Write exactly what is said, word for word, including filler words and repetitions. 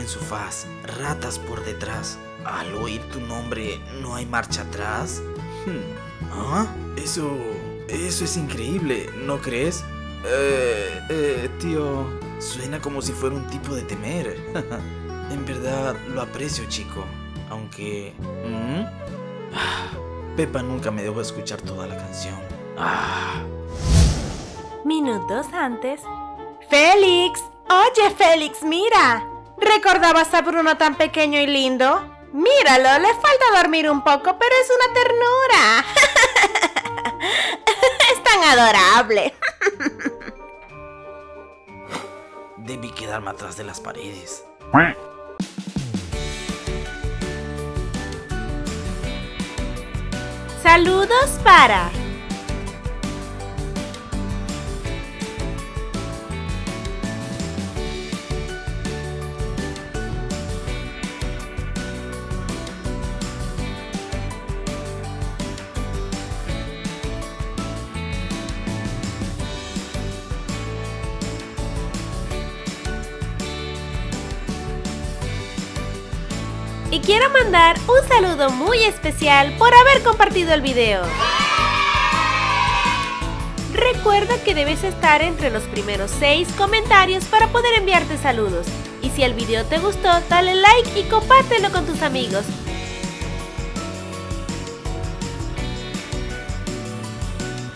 en su faz, ratas por detrás. Al oír tu nombre, ¿no hay marcha atrás? Hmm. ¿Ah? Eso... eso es increíble, ¿no crees? Eh... eh... tío... Suena como si fuera un tipo de temer. En verdad, lo aprecio, chico. Aunque... ¿Mm? Ah, Pepa nunca me dejó escuchar toda la canción. Ah. Minutos antes... ¡Félix! ¡Oye, Félix, mira! ¿Recordabas a Bruno tan pequeño y lindo? Míralo, le falta dormir un poco, pero es una ternura. Es tan adorable. Debí quedarme atrás de las paredes. Saludos para... Y quiero mandar un saludo muy especial por haber compartido el video. Recuerda que debes estar entre los primeros seis comentarios para poder enviarte saludos. Y si el video te gustó, dale like y compártelo con tus amigos.